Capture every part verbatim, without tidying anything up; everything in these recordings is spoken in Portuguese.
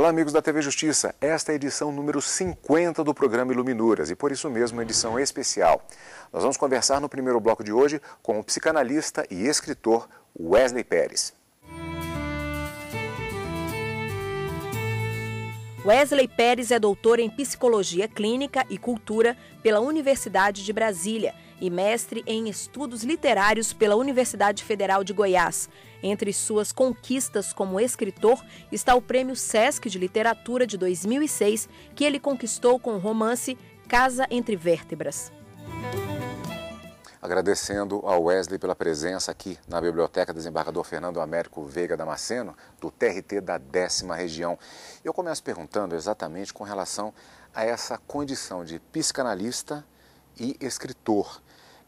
Olá, amigos da T V Justiça. Esta é a edição número cinquenta do programa Iluminuras e, por isso mesmo, uma edição especial. Nós vamos conversar no primeiro bloco de hoje com o psicanalista e escritor Wesley Peres. Wesley Peres é doutor em Psicologia Clínica e Cultura pela Universidade de Brasília e mestre em Estudos Literários pela Universidade Federal de Goiás. Entre suas conquistas como escritor está o Prêmio Sesc de Literatura de dois mil e seis, que ele conquistou com o romance Casa Entre Vértebras. Agradecendo ao Wesley pela presença aqui na Biblioteca Desembargador Fernando Américo Veiga Damasceno, do T R T da décima Região. Eu começo perguntando exatamente com relação a essa condição de psicanalista e escritor.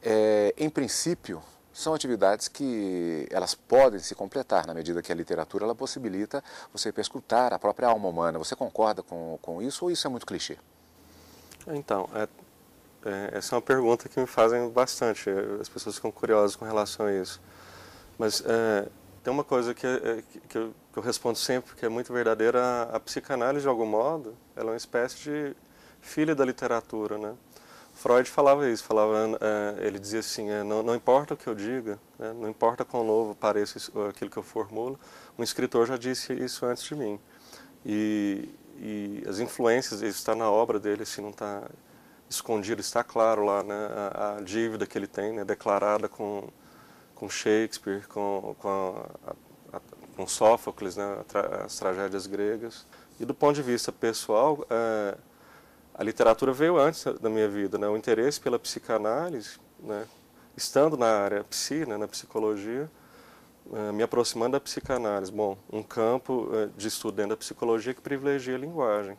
É, em princípio, são atividades que elas podem se completar na medida que a literatura ela possibilita você perscrutar a própria alma humana. Você concorda com, com isso ou isso é muito clichê? Então, é, é, essa é uma pergunta que me fazem bastante. As pessoas ficam curiosas com relação a isso. Mas é, tem uma coisa que, é, que, eu, que eu respondo sempre, que é muito verdadeira. A, a psicanálise, de algum modo, ela é uma espécie de filha da literatura, né? Freud falava isso, falava, ele dizia assim, não, não importa o que eu diga, né, não importa quão novo pareça aquilo que eu formulo, um escritor já disse isso antes de mim. E, e as influências, isso está na obra dele, assim, não está escondido, está claro lá, né, a, a dívida que ele tem, né, declarada com, com Shakespeare, com, com, a, a, com Sófocles, né, as tragédias gregas. E do ponto de vista pessoal, é, a literatura veio antes da minha vida, né? O interesse pela psicanálise, né? Estando na área psi, né? Na psicologia, me aproximando da psicanálise. Bom, um campo de estudo dentro da psicologia que privilegia a linguagem.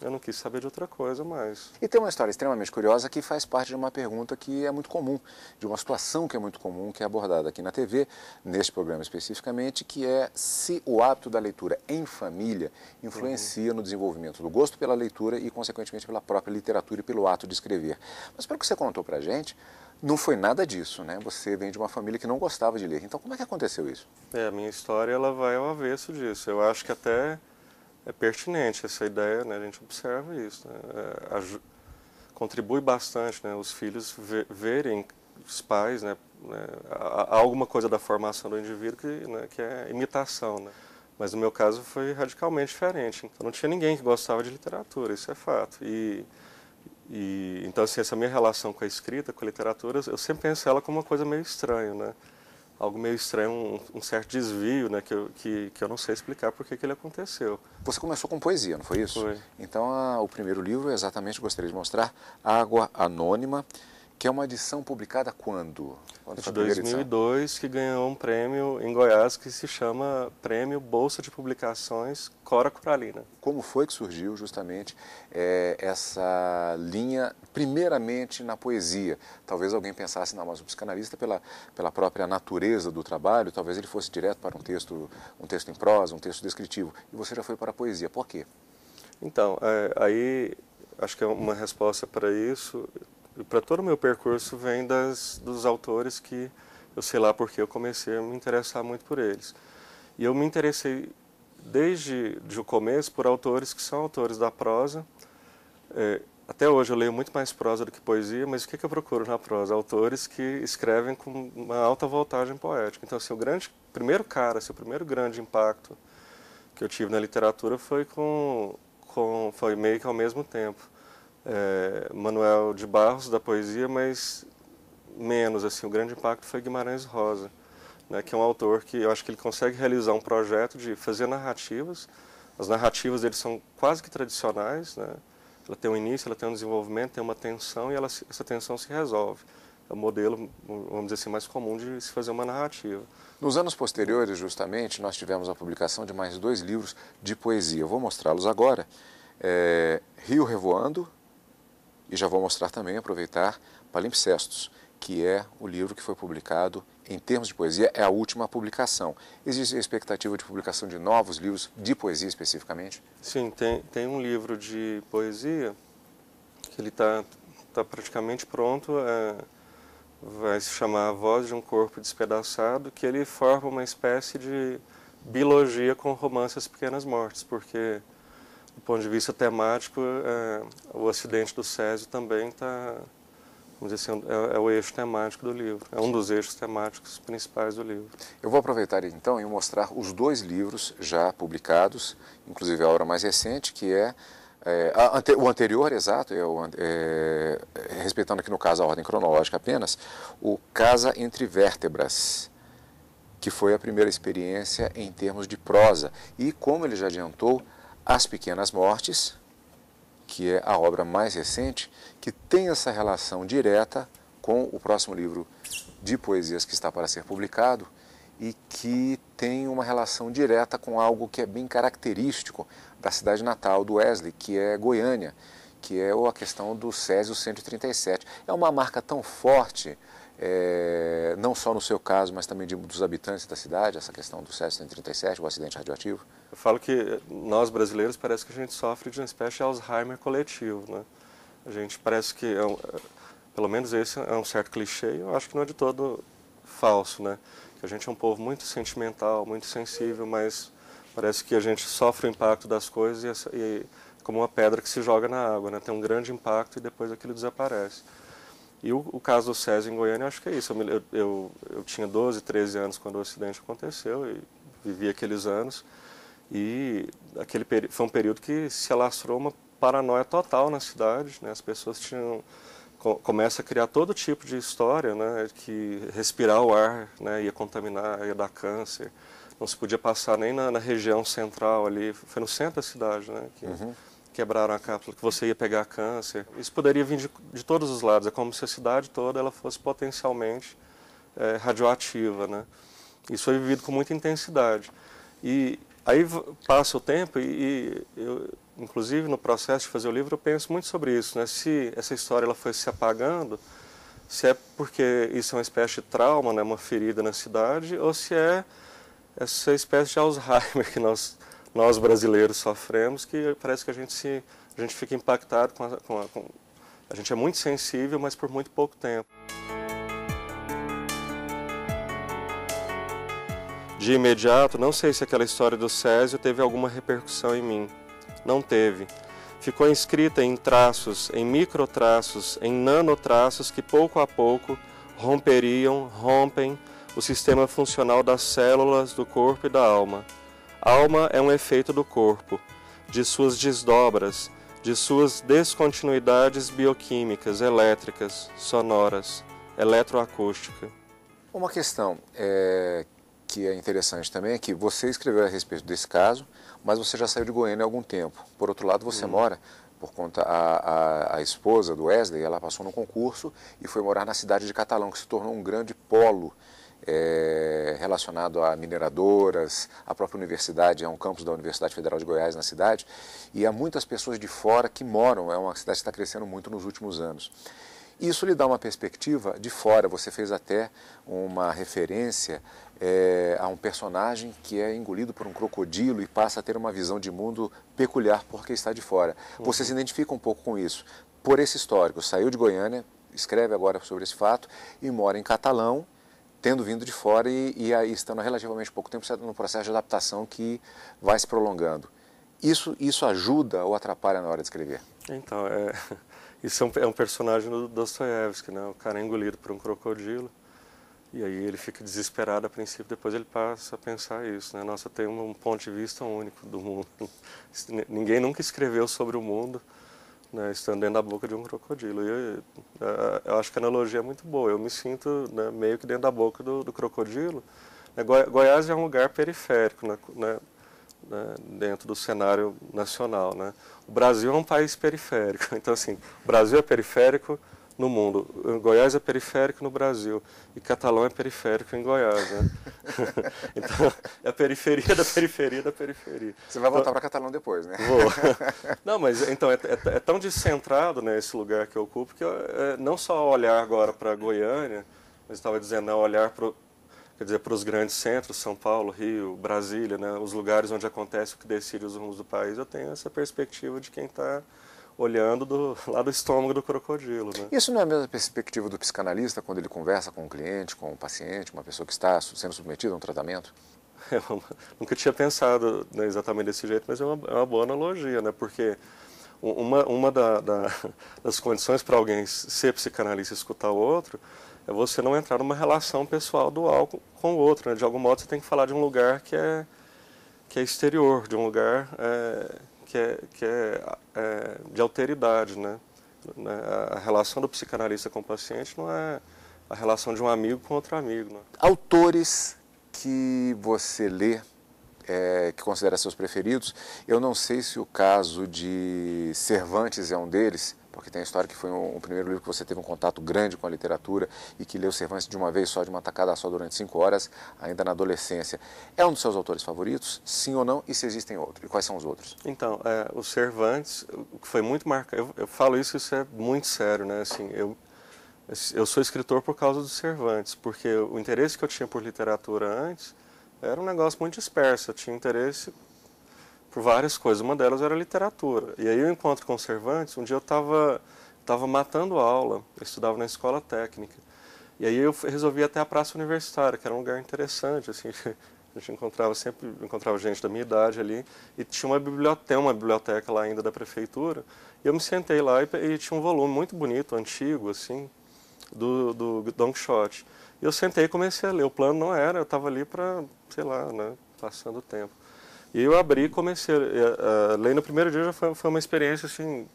Eu não quis saber de outra coisa mais. E tem uma história extremamente curiosa que faz parte de uma pergunta que é muito comum, de uma situação que é muito comum, que é abordada aqui na T V, neste programa especificamente, que é se o hábito da leitura em família influencia uhum. no desenvolvimento do gosto pela leitura e, consequentemente, pela própria literatura e pelo ato de escrever. Mas pelo que você contou pra gente, não foi nada disso, né? Você vem de uma família que não gostava de ler. Então, como é que aconteceu isso? É, a minha história ela vai ao avesso disso. Eu acho que até é pertinente essa ideia, né? A gente observa isso, né? É, contribui bastante, né? Os filhos ve verem os pais, né? Há alguma coisa da formação do indivíduo que, né? que é imitação, né? Mas no meu caso foi radicalmente diferente. Então não tinha ninguém que gostava de literatura, isso é fato. E, e então assim, essa minha relação com a escrita, com a literatura, eu sempre penso ela como uma coisa meio estranha, né? Algo meio estranho, um, um certo desvio, né, que, eu, que, que eu não sei explicar por que ele aconteceu. Você começou com poesia, não foi isso? Foi. Então, a, o primeiro livro, exatamente, gostaria de mostrar, Água Anônima, que é uma edição publicada quando? Quando foi a primeira edição? Em dois mil e dois, que ganhou um prêmio em Goiás que se chama Prêmio Bolsa de Publicações Cora Coralina. Como foi que surgiu justamente é, essa linha, primeiramente na poesia? Talvez alguém pensasse, não, mas o psicanalista, pela, pela própria natureza do trabalho, talvez ele fosse direto para um texto, um texto em prosa, um texto descritivo. E você já foi para a poesia. Por quê? Então, é, aí acho que é uma resposta para isso, para todo o meu percurso, vem das, dos autores que, eu sei lá porque, eu comecei a me interessar muito por eles. E eu me interessei desde de o começo por autores que são autores da prosa. É, até hoje eu leio muito mais prosa do que poesia, mas o que, que eu procuro na prosa? Autores que escrevem com uma alta voltagem poética. Então, assim, o grande, primeiro cara, assim, o primeiro grande impacto que eu tive na literatura foi, com, com, foi meio que ao mesmo tempo. É, Manuel de Barros, da poesia, mas menos, assim, o grande impacto foi Guimarães Rosa, né, que é um autor que eu acho que ele consegue realizar um projeto de fazer narrativas. As narrativas dele são quase que tradicionais, né? Ela tem um início, ela tem um desenvolvimento, tem uma tensão e ela, essa tensão se resolve. É o modelo, vamos dizer assim, mais comum de se fazer uma narrativa. Nos anos posteriores, justamente, nós tivemos a publicação de mais dois livros de poesia. Eu vou mostrá-los agora. É, Rio Revoando, e já vou mostrar também, aproveitar, Palimpsestos, que é o livro que foi publicado em termos de poesia, é a última publicação. Existe a expectativa de publicação de novos livros de poesia especificamente? Sim, tem, tem um livro de poesia que ele está tá praticamente pronto, é, vai se chamar A Voz de um Corpo Despedaçado, que ele forma uma espécie de bilogia com o romance As Pequenas Mortes, porque do ponto de vista temático, é, o acidente do Césio também está, vamos dizer assim, é, é o eixo temático do livro, é um dos eixos temáticos principais do livro. Eu vou aproveitar então e mostrar os dois livros já publicados, inclusive a obra mais recente, que é, é a, ante, o anterior, exato, é o, é, respeitando aqui no caso a ordem cronológica apenas, o Casa Entre Vértebras, que foi a primeira experiência em termos de prosa. E, como ele já adiantou, As Pequenas Mortes, que é a obra mais recente, que tem essa relação direta com o próximo livro de poesias que está para ser publicado e que tem uma relação direta com algo que é bem característico da cidade natal do Wesley, que é Goiânia, que é a questão do Césio cento e trinta e sete. É uma marca tão forte, É, não só no seu caso, mas também de, dos habitantes da cidade, essa questão do Césio cento e trinta e sete, o acidente radioativo? Eu falo que nós brasileiros parece que a gente sofre de uma espécie de Alzheimer coletivo, né? A gente parece que, é um, pelo menos esse é um certo clichê, eu acho que não é de todo falso, né? Que a gente é um povo muito sentimental, muito sensível, mas parece que a gente sofre o impacto das coisas e, e como uma pedra que se joga na água, né? Tem um grande impacto e depois aquilo desaparece. E o, o caso do Césio em Goiânia, acho que é isso. Eu, eu, eu tinha doze, treze anos quando o acidente aconteceu e vivi aqueles anos. E aquele foi um período que se alastrou uma paranoia total na cidade, né? As pessoas tinham, co começa a criar todo tipo de história, né? Que respirar o ar, né? Ia contaminar, ia dar câncer. Não se podia passar nem na, na região central ali, foi no centro da cidade, né? Que, uhum. Quebraram a cápsula, que você ia pegar câncer. Isso poderia vir de, de todos os lados, é como se a cidade toda ela fosse potencialmente é, radioativa, né? Isso foi vivido com muita intensidade. E aí passa o tempo e, e eu, inclusive, no processo de fazer o livro, eu penso muito sobre isso, né? Se essa história ela foi se apagando, se é porque isso é uma espécie de trauma, né? Uma ferida na cidade, ou se é essa espécie de Alzheimer que nós... nós brasileiros sofremos, que parece que a gente, se, a gente fica impactado com a, com, a, com... a gente é muito sensível, mas por muito pouco tempo. De imediato, não sei se aquela história do Césio teve alguma repercussão em mim. Não teve. Ficou inscrita em traços, em microtraços, em nanotraços que pouco a pouco romperiam, rompem o sistema funcional das células, do corpo e da alma. Alma é um efeito do corpo, de suas desdobras, de suas descontinuidades bioquímicas, elétricas, sonoras, eletroacústica. Uma questão é, que é interessante também é que você escreveu a respeito desse caso, mas você já saiu de Goiânia há algum tempo. Por outro lado, você hum. mora, por conta a, a, a esposa do Wesley, ela passou num concurso e foi morar na cidade de Catalão, que se tornou um grande polo. É, relacionado a mineradoras, a própria universidade, é um campus da Universidade Federal de Goiás na cidade, e há muitas pessoas de fora que moram, é uma cidade que está crescendo muito nos últimos anos. Isso lhe dá uma perspectiva de fora, você fez até uma referência é, a um personagem que é engolido por um crocodilo e passa a ter uma visão de mundo peculiar porque está de fora. Você se identifica um pouco com isso, por esse histórico, saiu de Goiânia, escreve agora sobre esse fato e mora em Catalão, tendo vindo de fora e, e aí estando há relativamente pouco tempo no processo de adaptação que vai se prolongando. Isso, isso ajuda ou atrapalha na hora de escrever? Então, é, isso é um, é um personagem do Dostoiévski, né? O cara é engolido por um crocodilo e aí ele fica desesperado a princípio, depois ele passa a pensar isso, né? Nossa, tem um ponto de vista único do mundo. Ninguém nunca escreveu sobre o mundo, né, estando dentro da boca de um crocodilo. Eu, eu acho que a analogia é muito boa. Eu me sinto, né, meio que dentro da boca do, do crocodilo. Goiás é um lugar periférico, né, dentro do cenário nacional, né? O Brasil é um país periférico. Então, assim, o Brasil é periférico no mundo. Goiás é periférico no Brasil. E Catalão é periférico em Goiás, né? Então, é a periferia da periferia da periferia. Você vai voltar então, para Catalão depois, né? Vou. Não, mas então, é, é, é tão descentrado, né, esse lugar que eu ocupo, que eu, é, não só olhar agora para Goiânia, mas estava dizendo, não, olhar pro, quer dizer, para os grandes centros, São Paulo, Rio, Brasília, né, os lugares onde acontece o que decide os rumos do país, eu tenho essa perspectiva de quem está... olhando do, lá do estômago do crocodilo, né? Isso não é a mesma perspectiva do psicanalista quando ele conversa com um cliente, com um paciente, uma pessoa que está sendo submetida a um tratamento? É uma, nunca tinha pensado, né, exatamente desse jeito, mas é uma, é uma boa analogia, né? Porque uma, uma da, da, das condições para alguém ser psicanalista e escutar o outro é você não entrar numa relação pessoal do algo com o outro, né? De algum modo você tem que falar de um lugar que é, que é exterior, de um lugar é, que, é, que é, é de alteridade, né? A relação do psicanalista com o paciente não é a relação de um amigo com outro amigo, né? Autores que você lê, é, que considera seus preferidos, eu não sei se o caso de Cervantes é um deles, porque tem a história que foi um, um primeiro livro que você teve um contato grande com a literatura e que leu Cervantes de uma vez só, de uma tacada só, durante cinco horas, ainda na adolescência. É um dos seus autores favoritos, sim ou não, e se existem outros? E quais são os outros? Então, é, o Cervantes, que foi muito marcado, eu, eu falo isso, isso é muito sério, né? Assim, eu... Eu sou escritor por causa do Cervantes, porque o interesse que eu tinha por literatura antes era um negócio muito disperso. Eu tinha interesse por várias coisas, uma delas era a literatura. E aí eu encontro com o Cervantes, um dia eu estava tava matando aula, eu estudava na escola técnica. E aí eu resolvi ir até a praça universitária, que era um lugar interessante, assim, a gente encontrava sempre encontrava gente da minha idade ali, e tinha uma biblioteca, uma biblioteca lá ainda da prefeitura, e eu me sentei lá e, e tinha um volume muito bonito, antigo, assim, Do, do Don Quixote. E eu sentei e comecei a ler. O plano não era, eu estava ali para, sei lá, né, passando o tempo. E eu abri e comecei a, a ler. No primeiro dia já foi, foi uma experiência assim,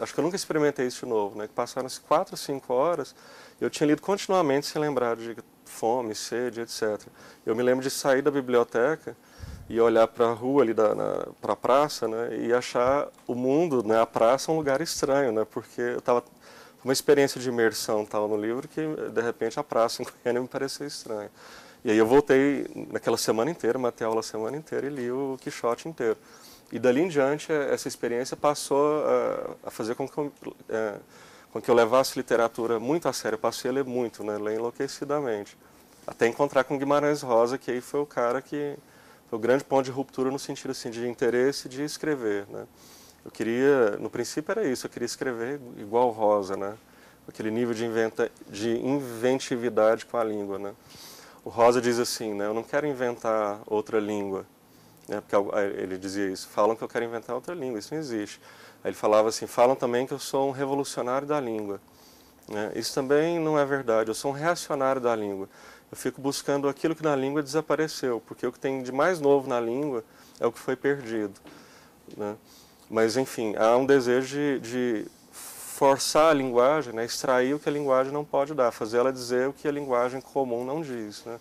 acho que eu nunca experimentei isso de novo, né? Que passaram as quatro, cinco horas, eu tinha lido continuamente sem lembrar de fome, sede, etcétera. Eu me lembro de sair da biblioteca e olhar para a rua ali, para a praça, né? E achar o mundo, né? A praça um lugar estranho, né? Porque eu estava... uma experiência de imersão tal no livro que, de repente, a praça em Goiânia me pareceu estranha. E aí eu voltei naquela semana inteira, matei a aula a semana inteira e li o Quixote inteiro. E dali em diante, essa experiência passou a, a fazer com que, eu, é, com que eu levasse literatura muito a sério. Eu passei a ler muito, né? Ler enlouquecidamente. Até encontrar com Guimarães Rosa, que aí foi o cara que... foi o grande ponto de ruptura no sentido assim, de interesse de escrever, né? Eu queria, no princípio era isso, eu queria escrever igual Rosa, né? Aquele nível de, inventa, de inventividade com a língua, né? O Rosa diz assim, né? Eu não quero inventar outra língua, né? Porque ele dizia isso, falam que eu quero inventar outra língua, isso não existe. Aí ele falava assim, falam também que eu sou um revolucionário da língua, né? Isso também não é verdade, eu sou um reacionário da língua. Eu fico buscando aquilo que na língua desapareceu, porque o que tem de mais novo na língua é o que foi perdido, né? Mas, enfim, há um desejo de, de forçar a linguagem, né? Extrair o que a linguagem não pode dar, fazer ela dizer o que a linguagem comum não diz, né?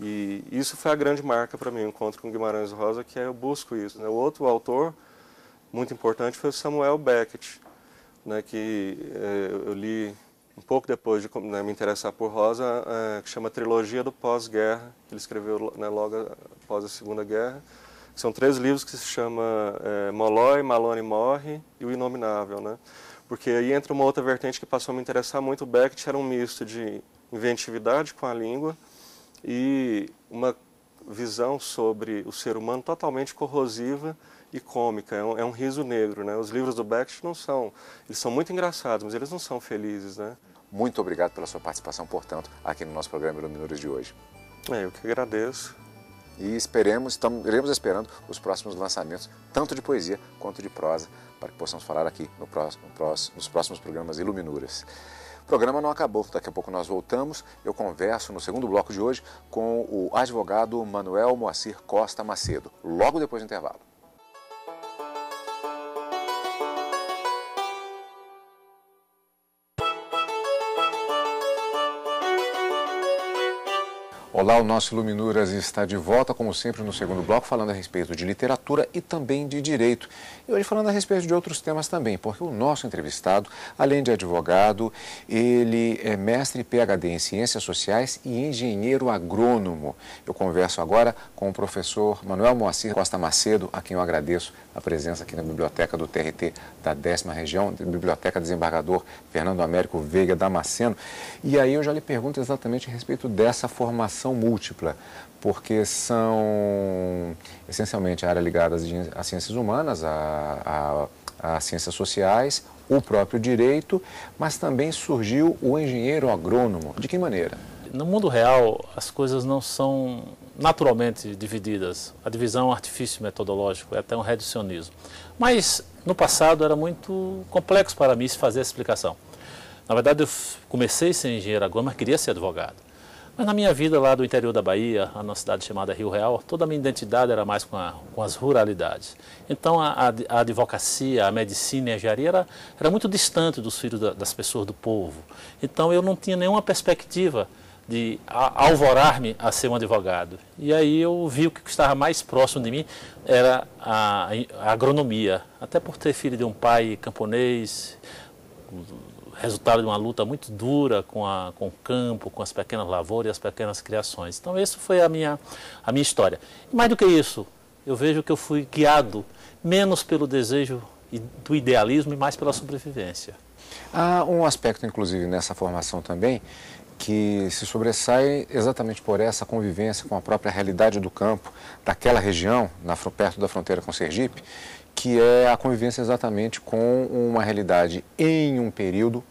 E isso foi a grande marca para mim, o encontro com Guimarães Rosa, que é eu busco isso, né? O outro autor muito importante foi o Samuel Beckett, né? Que é, eu li um pouco depois de, né, me interessar por Rosa, é, que chama Trilogia do Pós-Guerra, que ele escreveu, né, logo após a Segunda Guerra. São três livros que se chama é, Molloy, Malone Morre e O Inominável, né? Porque aí entra uma outra vertente que passou a me interessar muito. O Beckett era um misto de inventividade com a língua e uma visão sobre o ser humano totalmente corrosiva e cômica. É um, é um riso negro, né? Os livros do Beckett não são... Eles são muito engraçados, mas eles não são felizes, né? Muito obrigado pela sua participação, portanto, aqui no nosso programa Iluminuras de hoje. É, eu que agradeço. E esperemos, estamos, iremos esperando os próximos lançamentos, tanto de poesia quanto de prosa, para que possamos falar aqui no próximo, nos próximos programas Iluminuras. O programa não acabou, daqui a pouco nós voltamos. Eu converso no segundo bloco de hoje com o advogado Manuel Moacir Costa Macedo, logo depois do intervalo. Olá, o nosso Iluminuras está de volta, como sempre, no segundo bloco, falando a respeito de literatura e também de direito. E hoje falando a respeito de outros temas também, porque o nosso entrevistado, além de advogado, ele é mestre e P H D em Ciências Sociais e engenheiro agrônomo. Eu converso agora com o professor Manuel Moacir Costa Macedo, a quem eu agradeço a presença aqui na biblioteca do T R T da décima Região, Biblioteca Desembargador Fernando Américo Veiga Damasceno. E aí eu já lhe pergunto exatamente a respeito dessa formação múltipla, porque são essencialmente a área ligada às ciências humanas, às ciências sociais, o próprio direito, mas também surgiu o engenheiro agrônomo. De que maneira? verdade. No mundo real, as coisas não são naturalmente divididas. A divisão é um artifício metodológico, é até um reducionismo. Mas, no passado, era muito complexo para mim se fazer essa explicação. Na verdade, eu comecei a ser engenheiro agrônomo, mas queria ser advogado. Mas na minha vida lá do interior da Bahia, a nossa cidade chamada Rio Real, toda a minha identidade era mais com, a, com as ruralidades. Então a, a advocacia, a medicina e a engenharia era, era muito distante dos filhos da, das pessoas do povo. Então eu não tinha nenhuma perspectiva de alvorar-me a ser um advogado. E aí eu vi o que estava mais próximo de mim era a, a agronomia. Até por ter filho de um pai camponês, resultado de uma luta muito dura com, a, com o campo, com as pequenas lavouras e as pequenas criações. Então, essa foi a minha, a minha história. E mais do que isso, eu vejo que eu fui guiado menos pelo desejo do idealismo e mais pela sobrevivência. Há um aspecto, inclusive, nessa formação também, que se sobressai exatamente por essa convivência com a própria realidade do campo, daquela região, na, perto da fronteira com Sergipe, que é a convivência exatamente com uma realidade em um período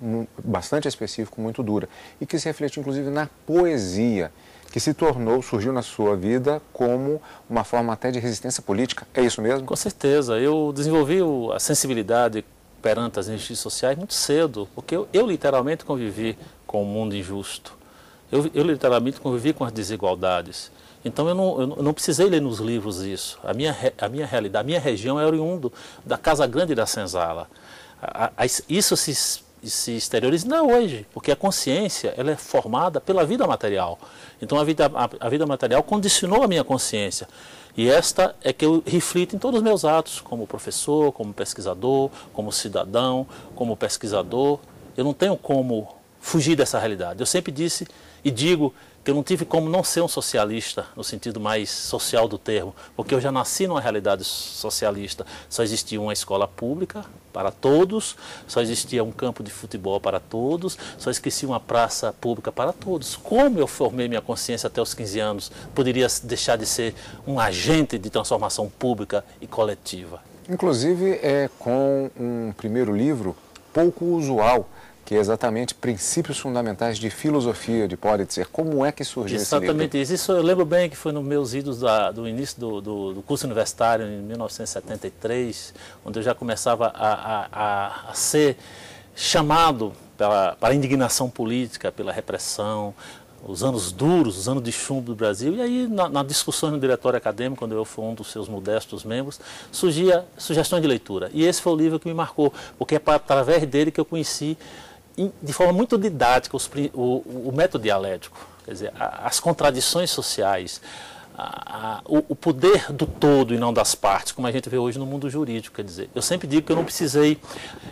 bastante específico, muito dura, e que se reflete inclusive na poesia, que se tornou, surgiu na sua vida como uma forma até de resistência política. É isso mesmo? Com certeza. Eu desenvolvi a sensibilidade perante as injustiças sociais muito cedo, porque eu, eu literalmente convivi com o mundo injusto. Eu, eu literalmente convivi com as desigualdades. Então eu não, eu não precisei ler nos livros isso. A minha, a minha realidade, a minha região é oriundo da Casa Grande e da Senzala. A, a, isso se, se exterioriza não hoje, porque a consciência ela é formada pela vida material. Então a vida, a, a vida material condicionou a minha consciência. E esta é que eu reflito em todos os meus atos, como professor, como pesquisador, como cidadão, como pesquisador. Eu não tenho como fugir dessa realidade. Eu sempre disse e digo que eu não tive como não ser um socialista, no sentido mais social do termo, porque eu já nasci numa realidade socialista. Só existia uma escola pública para todos, só existia um campo de futebol para todos, só existia uma praça pública para todos. Como eu formei minha consciência até os quinze anos, poderia deixar de ser um agente de transformação pública e coletiva? Inclusive é com um primeiro livro pouco usual, que é exatamente Princípios Fundamentais de Filosofia de Pólitzer. Como é que surgiu esse livro? Exatamente isso. Isso eu lembro bem que foi nos meus idos da, do início do, do, do curso universitário, em mil novecentos e setenta e três, onde eu já começava a, a, a ser chamado pela, pela indignação política, pela repressão, os anos duros, os anos de chumbo do Brasil. E aí, na, na discussão no diretório acadêmico, quando eu fui um dos seus modestos membros, surgia sugestão de leitura. E esse foi o livro que me marcou, porque é através dele que eu conheci de forma muito didática os, o, o método dialético, quer dizer, as contradições sociais, a, a, o, o poder do todo e não das partes, como a gente vê hoje no mundo jurídico. Quer dizer, eu sempre digo que eu não precisei,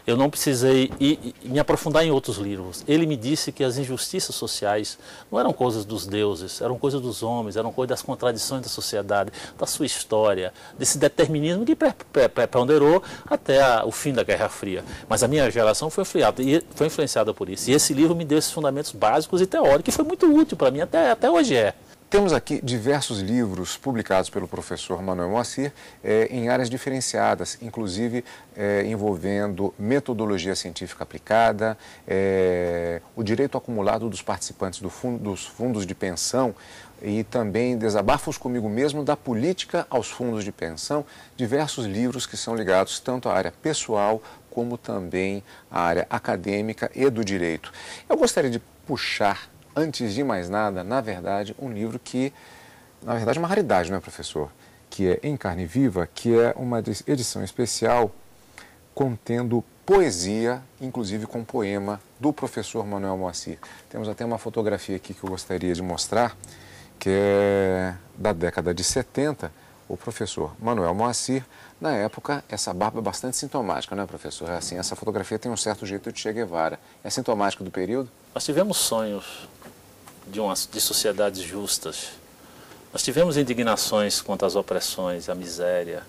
eu não precisei ir, ir, me aprofundar em outros livros. Ele me disse que as injustiças sociais não eram coisas dos deuses, eram coisas dos homens, eram coisas das contradições da sociedade, da sua história, desse determinismo que preponderou até a, o fim da Guerra Fria. Mas a minha geração foi, friada, e foi influenciada por isso. E esse livro me deu esses fundamentos básicos e teóricos, que foi muito útil para mim, até, até hoje é. Temos aqui diversos livros publicados pelo professor Manuel Moacir eh, em áreas diferenciadas, inclusive eh, envolvendo metodologia científica aplicada, eh, o direito acumulado dos participantes do fundo, dos fundos de pensão e também Desabafos Comigo Mesmo da Política aos Fundos de Pensão, diversos livros que são ligados tanto à área pessoal como também à área acadêmica e do direito. Eu gostaria de puxar, antes de mais nada, na verdade, um livro que, na verdade, é uma raridade, não é, professor? Que é Em Carne Viva, que é uma edição especial contendo poesia, inclusive com poema, do professor Manuel Moacir. Temos até uma fotografia aqui que eu gostaria de mostrar, que é da década de setenta, o professor Manuel Moacir. Na época, essa barba é bastante sintomática, não é, professor? É assim, essa fotografia tem um certo jeito de Che Guevara. É sintomática do período? Nós tivemos sonhos de, uma, de sociedades justas. Nós tivemos indignações contra as opressões, a miséria,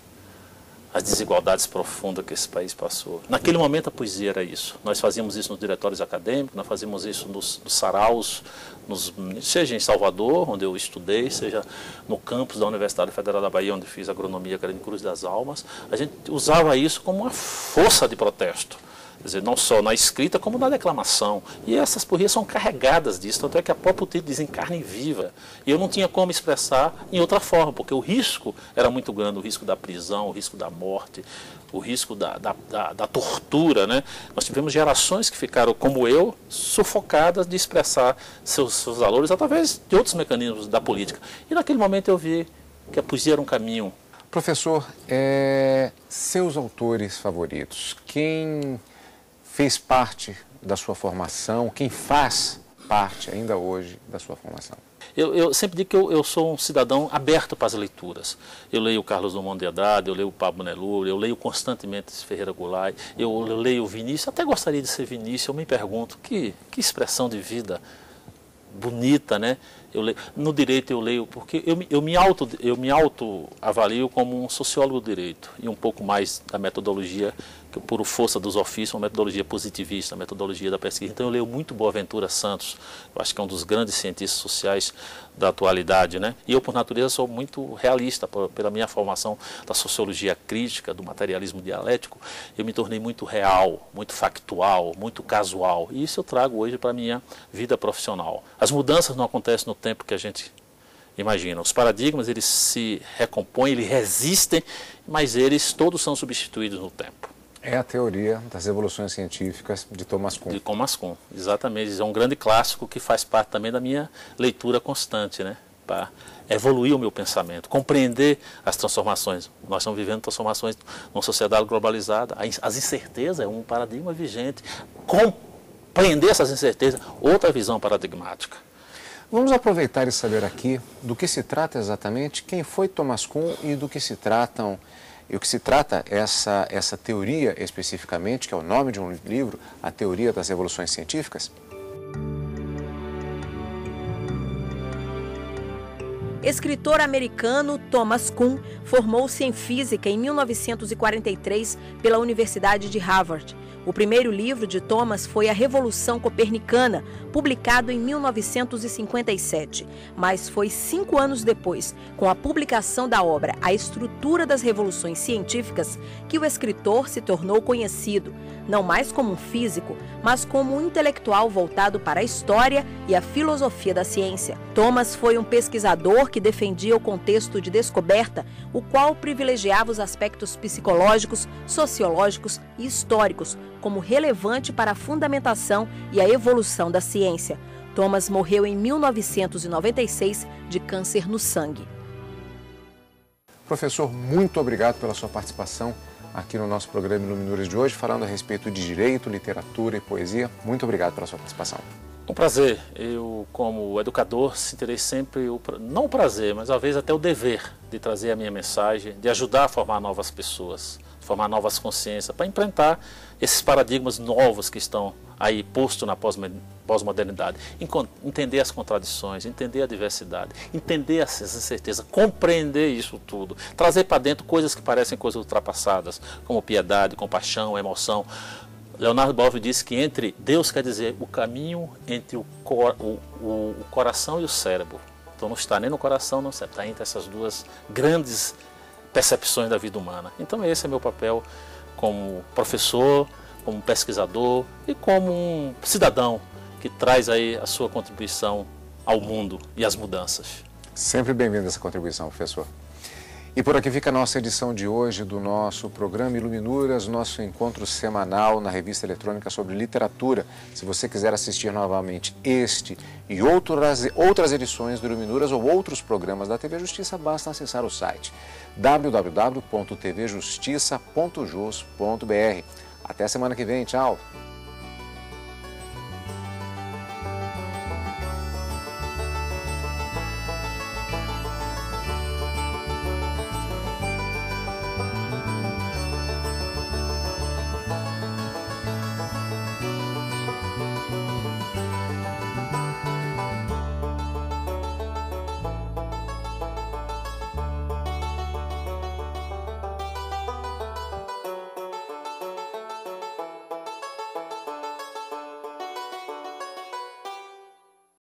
as desigualdades profundas que esse país passou. Naquele momento a poesia era isso. Nós fazíamos isso nos diretórios acadêmicos, nós fazíamos isso nos, nos saraus, nos, seja em Salvador, onde eu estudei, seja no campus da Universidade Federal da Bahia, onde fiz agronomia, que era em Cruz das Almas. A gente usava isso como uma força de protesto. Quer dizer, não só na escrita como na declamação. E essas poesias são carregadas disso, tanto é que a própria título diz em carne viva. E eu não tinha como expressar em outra forma, porque o risco era muito grande, o risco da prisão, o risco da morte, o risco da, da, da, da tortura, né? Nós tivemos gerações que ficaram, como eu, sufocadas de expressar seus, seus valores através de outros mecanismos da política. E naquele momento eu vi que a poesia era um caminho. Professor, é, seus autores favoritos, quem fez parte da sua formação, quem faz parte ainda hoje da sua formação? Eu, eu sempre digo que eu, eu sou um cidadão aberto para as leituras. Eu leio o Carlos Drummond de Andrade, eu leio o Pablo Neruda, eu leio constantemente Ferreira Goulart, eu leio o Vinícius, até gostaria de ser Vinícius, eu me pergunto, que, que expressão de vida bonita, né? Eu leio, no direito eu leio, porque eu, eu me auto, eu me autoavalio como um sociólogo do direito e um pouco mais da metodologia, que por força dos ofícios, uma metodologia positivista, uma metodologia da pesquisa. Então eu leio muito Boaventura Santos, eu acho que é um dos grandes cientistas sociais da atualidade, né? E eu, por natureza, sou muito realista, pela minha formação da sociologia crítica, do materialismo dialético, eu me tornei muito real, muito factual, muito casual. E isso eu trago hoje para a minha vida profissional. As mudanças não acontecem no tempo que a gente imagina. Os paradigmas, eles se recompõem, eles resistem, mas eles todos são substituídos no tempo. É a teoria das revoluções científicas de Thomas Kuhn. De Thomas Kuhn, exatamente. É um grande clássico que faz parte também da minha leitura constante, né? Para evoluir o meu pensamento, compreender as transformações. Nós estamos vivendo transformações numa sociedade globalizada. As incertezas é um paradigma vigente. Compreender essas incertezas, outra visão paradigmática. Vamos aproveitar e saber aqui do que se trata exatamente, quem foi Thomas Kuhn e do que se tratam... E o que se trata essa, essa teoria especificamente, que é o nome de um livro, A Teoria das Revoluções Científicas? Escritor americano Thomas Kuhn formou-se em física em mil novecentos e quarenta e três pela Universidade de Harvard. O primeiro livro de Thomas foi A Revolução Copernicana, publicado em mil novecentos e cinquenta e sete, mas foi cinco anos depois, com a publicação da obra A Estrutura das Revoluções Científicas, que o escritor se tornou conhecido, não mais como um físico, mas como um intelectual voltado para a história e a filosofia da ciência. Thomas foi um pesquisador que que defendia o contexto de descoberta, o qual privilegiava os aspectos psicológicos, sociológicos e históricos como relevante para a fundamentação e a evolução da ciência. Thomas morreu em mil novecentos e noventa e seis de câncer no sangue. Professor, muito obrigado pela sua participação aqui no nosso programa Iluminuras de hoje, falando a respeito de direito, literatura e poesia. Muito obrigado pela sua participação. Um prazer. Eu, como educador, terei sempre, o, não o prazer, mas às vezes até o dever de trazer a minha mensagem, de ajudar a formar novas pessoas, formar novas consciências, para enfrentar esses paradigmas novos que estão aí postos na pós-modernidade. Entender as contradições, entender a diversidade, entender essas incertezas, compreender isso tudo, trazer para dentro coisas que parecem coisas ultrapassadas, como piedade, compaixão, emoção. Leonardo Boff disse que entre Deus quer dizer o caminho entre o, cor, o, o, o coração e o cérebro. Então não está nem no coração, não está entre essas duas grandes percepções da vida humana. Então esse é meu papel como professor, como pesquisador e como um cidadão que traz aí a sua contribuição ao mundo e às mudanças. Sempre bem-vindo essa contribuição, professor. E por aqui fica a nossa edição de hoje do nosso programa Iluminuras, nosso encontro semanal na revista eletrônica sobre literatura. Se você quiser assistir novamente este e outras, outras edições do Iluminuras ou outros programas da T V Justiça, basta acessar o site w w w ponto t v justiça ponto j u s ponto b r. Até a semana que vem. Tchau!